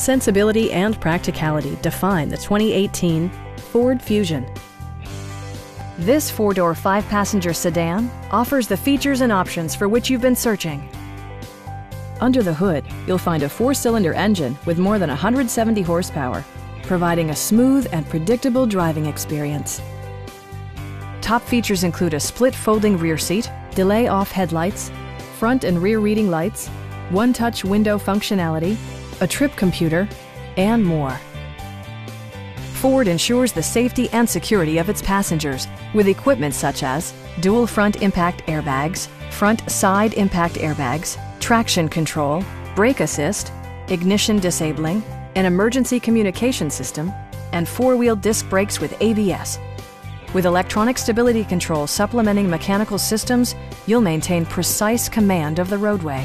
Sensibility and practicality define the 2018 Ford Fusion. This four-door, five-passenger sedan offers the features and options for which you've been searching. Under the hood, you'll find a four-cylinder engine with more than 170 horsepower, providing a smooth and predictable driving experience. Top features include a split folding rear seat, delay-off headlights, front and rear reading lights, one-touch window functionality, a trip computer, and more. Ford ensures the safety and security of its passengers with equipment such as dual front impact airbags, front side impact airbags, traction control, brake assist, ignition disabling, an emergency communication system, and four-wheel disc brakes with ABS. With electronic stability control supplementing mechanical systems, you'll maintain precise command of the roadway.